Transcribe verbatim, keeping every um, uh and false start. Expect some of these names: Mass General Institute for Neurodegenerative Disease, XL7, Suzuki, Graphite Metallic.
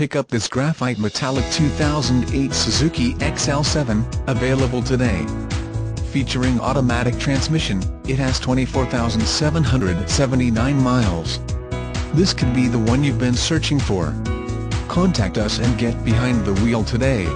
pick up this Graphite Metallic two thousand eight Suzuki X L seven, available today. Featuring automatic transmission, it has twenty-four thousand seven hundred seventy-nine miles. This could be the one you've been searching for. Contact us and get behind the wheel today.